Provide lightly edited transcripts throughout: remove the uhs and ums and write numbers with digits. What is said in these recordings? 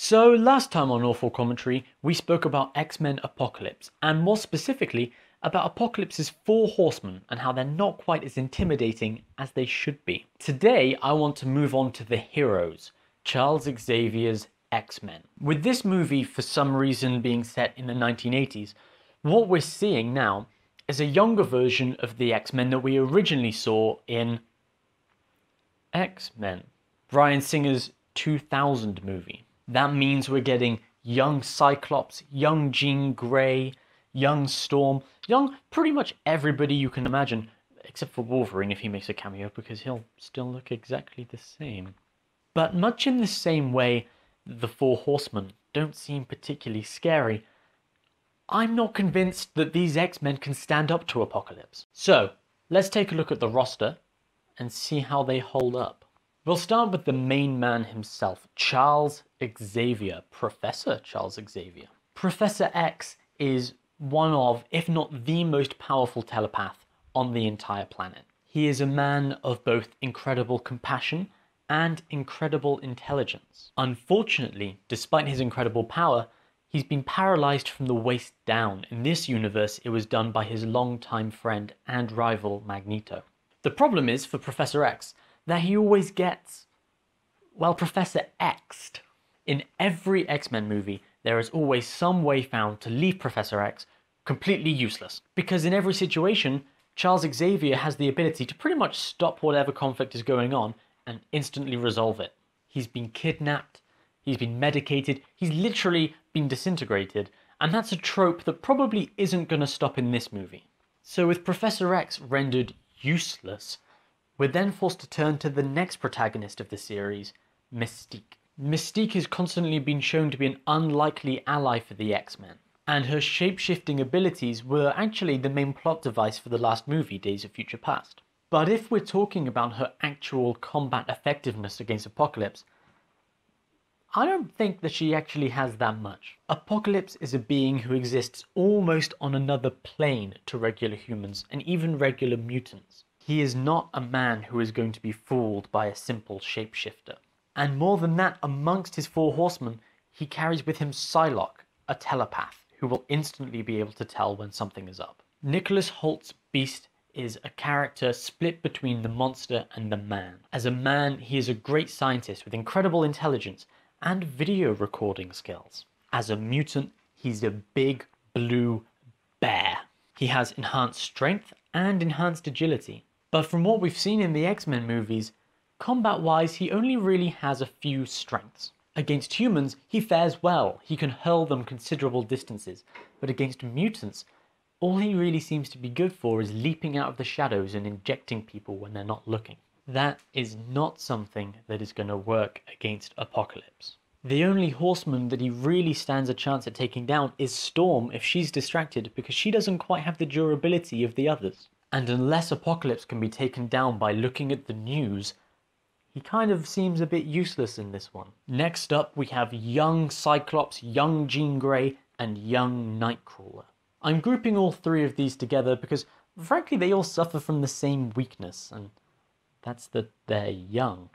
So last time on Awful Commentary, we spoke about X-Men Apocalypse, and more specifically, about Apocalypse's four horsemen and how they're not quite as intimidating as they should be. Today, I want to move on to the heroes, Charles Xavier's X-Men. With this movie, for some reason, being set in the 1980s, what we're seeing now is a younger version of the X-Men that we originally saw in X-Men, Bryan Singer's 2000 movie. That means we're getting young Cyclops, young Jean Grey, young Storm, young pretty much everybody you can imagine, except for Wolverine if he makes a cameo, because he'll still look exactly the same. But much in the same way the four horsemen don't seem particularly scary, I'm not convinced that these X-Men can stand up to Apocalypse. So let's take a look at the roster and see how they hold up. We'll start with the main man himself, Charles Xavier, Professor Charles Xavier. Professor X is one of, if not the most powerful telepath on the entire planet. He is a man of both incredible compassion and incredible intelligence. Unfortunately, despite his incredible power, he's been paralyzed from the waist down. In this universe, it was done by his longtime friend and rival, Magneto. The problem is, for Professor X, that he always gets, well, Professor X'd. In every X-Men movie, there is always some way found to leave Professor X completely useless, because in every situation, Charles Xavier has the ability to pretty much stop whatever conflict is going on and instantly resolve it. He's been kidnapped, he's been medicated, he's literally been disintegrated, and that's a trope that probably isn't going to stop in this movie. So with Professor X rendered useless, we're then forced to turn to the next protagonist of the series, Mystique. Mystique has constantly been shown to be an unlikely ally for the X-Men, and her shape-shifting abilities were actually the main plot device for the last movie, Days of Future Past. But if we're talking about her actual combat effectiveness against Apocalypse, I don't think that she actually has that much. Apocalypse is a being who exists almost on another plane to regular humans and even regular mutants. He is not a man who is going to be fooled by a simple shapeshifter. And more than that, amongst his four horsemen, he carries with him Psylocke, a telepath, who will instantly be able to tell when something is up. Nicholas Holt's Beast is a character split between the monster and the man. As a man, he is a great scientist with incredible intelligence and video recording skills. As a mutant, he's a big blue bear. He has enhanced strength and enhanced agility. But from what we've seen in the X-Men movies, combat-wise, he only really has a few strengths. Against humans, he fares well. He can hurl them considerable distances. But against mutants, all he really seems to be good for is leaping out of the shadows and injecting people when they're not looking. That is not something that is going to work against Apocalypse. The only horseman that he really stands a chance at taking down is Storm if she's distracted, because she doesn't quite have the durability of the others. And unless Apocalypse can be taken down by looking at the news, he kind of seems a bit useless in this one. Next up, we have young Cyclops, young Jean Grey, and young Nightcrawler. I'm grouping all three of these together because, frankly, they all suffer from the same weakness, and that's that they're young.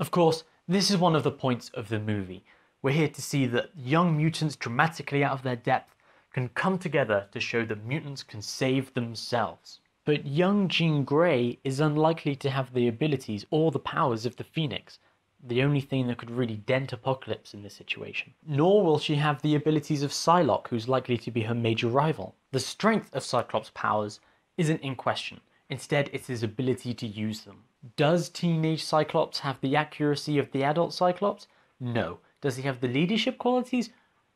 Of course, this is one of the points of the movie. We're here to see that young mutants dramatically out of their depth can come together to show that mutants can save themselves. But young Jean Grey is unlikely to have the abilities or the powers of the Phoenix, the only thing that could really dent Apocalypse in this situation. Nor will she have the abilities of Psylocke, who's likely to be her major rival. The strength of Cyclops' powers isn't in question. Instead, it's his ability to use them. Does teenage Cyclops have the accuracy of the adult Cyclops? No. Does he have the leadership qualities?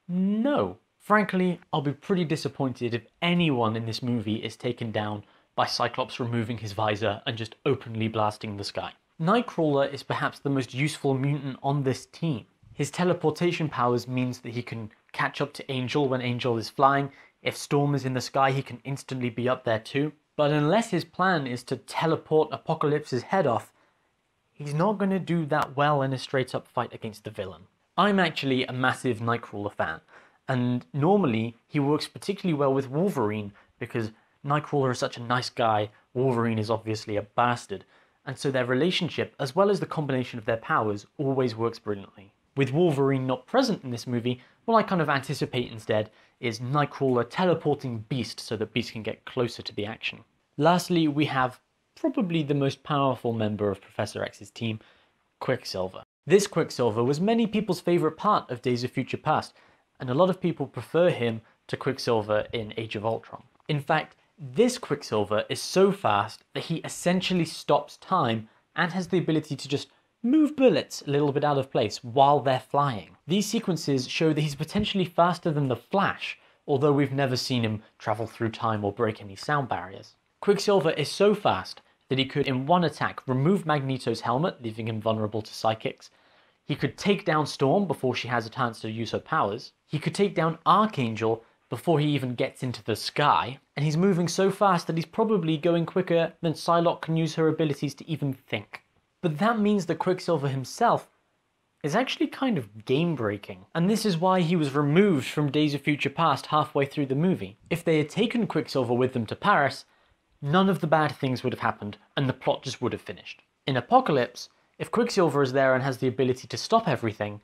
No. Frankly, I'll be pretty disappointed if anyone in this movie is taken down by Cyclops removing his visor and just openly blasting the sky. Nightcrawler is perhaps the most useful mutant on this team. His teleportation powers means that he can catch up to Angel when Angel is flying. If Storm is in the sky, he can instantly be up there too. But unless his plan is to teleport Apocalypse's head off, he's not going to do that well in a straight-up fight against the villain. I'm actually a massive Nightcrawler fan, and normally he works particularly well with Wolverine because Nightcrawler is such a nice guy, Wolverine is obviously a bastard, and so their relationship, as well as the combination of their powers, always works brilliantly. With Wolverine not present in this movie, what I kind of anticipate instead is Nightcrawler teleporting Beast so that Beast can get closer to the action. Lastly, we have probably the most powerful member of Professor X's team, Quicksilver. This Quicksilver was many people's favourite part of Days of Future Past, and a lot of people prefer him to Quicksilver in Age of Ultron. In fact, this Quicksilver is so fast that he essentially stops time and has the ability to just move bullets a little bit out of place while they're flying. These sequences show that he's potentially faster than the Flash, although we've never seen him travel through time or break any sound barriers. Quicksilver is so fast that he could, in one attack, remove Magneto's helmet, leaving him vulnerable to psychics. He could take down Storm before she has a chance to use her powers. He could take down Archangel before he even gets into the sky. And he's moving so fast that he's probably going quicker than Psylocke can use her abilities to even think. But that means that Quicksilver himself is actually kind of game-breaking. And this is why he was removed from Days of Future Past halfway through the movie. If they had taken Quicksilver with them to Paris, none of the bad things would have happened and the plot just would have finished. In Apocalypse, if Quicksilver is there and has the ability to stop everything,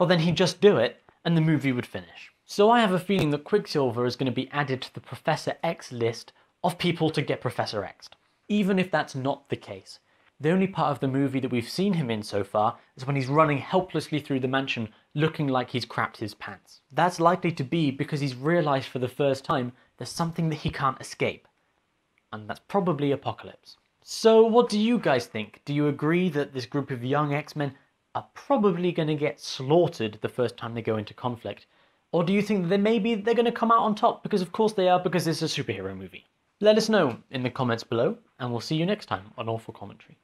well then he'd just do it and the movie would finish. So I have a feeling that Quicksilver is going to be added to the Professor X list of people to get Professor X'd. Even if that's not the case, the only part of the movie that we've seen him in so far is when he's running helplessly through the mansion looking like he's crapped his pants. That's likely to be because he's realised for the first time there's something that he can't escape. And that's probably Apocalypse. So what do you guys think? Do you agree that this group of young X-Men are probably going to get slaughtered the first time they go into conflict? Or do you think that maybe they're going to come out on top? Because of course they are, because it's a superhero movie. Let us know in the comments below, and we'll see you next time on Awful Commentary.